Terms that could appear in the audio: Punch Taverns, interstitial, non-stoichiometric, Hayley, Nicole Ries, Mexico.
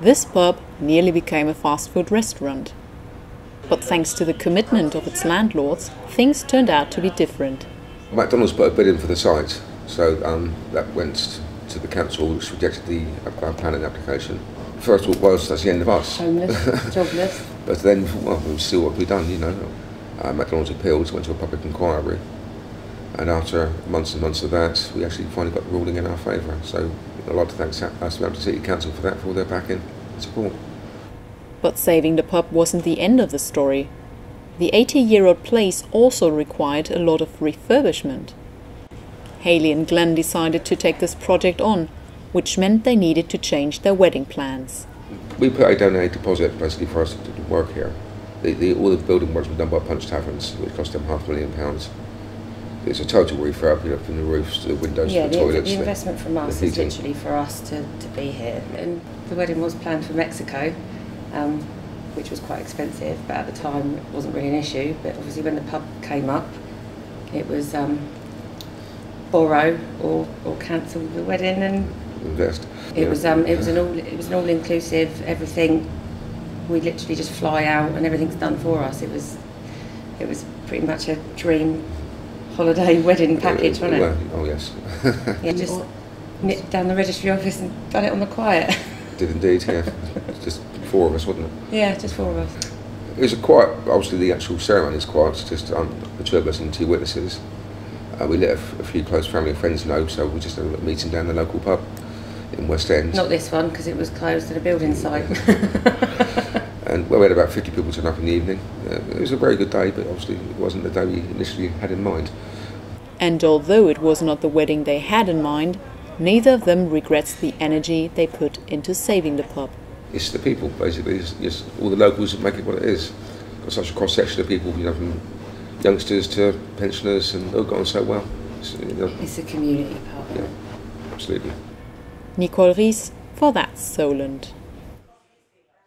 This pub nearly became a fast food restaurant. But thanks to the commitment of its landlords, things turned out to be different. McDonald's put a bid in for the site, so that went to the council, which rejected the planning application. First thought was, that's the end of us. Homeless, jobless. But then, well, we'll see what we've done, you know. McDonald's appeals went to a public inquiry, and after months and months of that, we actually finally got the ruling in our favour. So I'd like to thank Southampton City Council for that, for all their backing and support. But saving the pub wasn't the end of the story. The 80-year-old place also required a lot of refurbishment. Hayley and Glenn decided to take this project on, which meant they needed to change their wedding plans. We put down a deposit basically for us to work here. All the building works were done by Punch Taverns, which cost them £500,000. It's a total refurb, you know, from the roofs to the windows to the toilets. The investment from us is literally for us to be here. And the wedding was planned for Mexico, which was quite expensive, but at the time it wasn't really an issue. But obviously when the pub came up, it was borrow or cancel the wedding and invest. It was an all inclusive everything. We literally just fly out and everything's done for us. It was pretty much a dream holiday wedding package, wasn't it? Oh yes. Yeah, just nipped down the registry office and done it on the quiet. Did indeed, yeah. Just four of us, wasn't it? Yeah, just four of us. It was a quiet. Obviously, the actual ceremony is quiet. It's just the two of us and two witnesses. We let a few close family and friends know, so we just had a meeting down the local pub in West End. Not this one, because it was closed at a building site. And we had about 50 people turn up in the evening. It was a very good day, but obviously it wasn't the day we initially had in mind. And although it was not the wedding they had in mind, neither of them regrets the energy they put into saving the pub. It's the people, basically. It's all the locals that make it what it is. Got such a cross-section of people, you know, from youngsters to pensioners, and all gone so well. It's a community pub. Yeah, absolutely. Nicole Ries for That's TV Solent.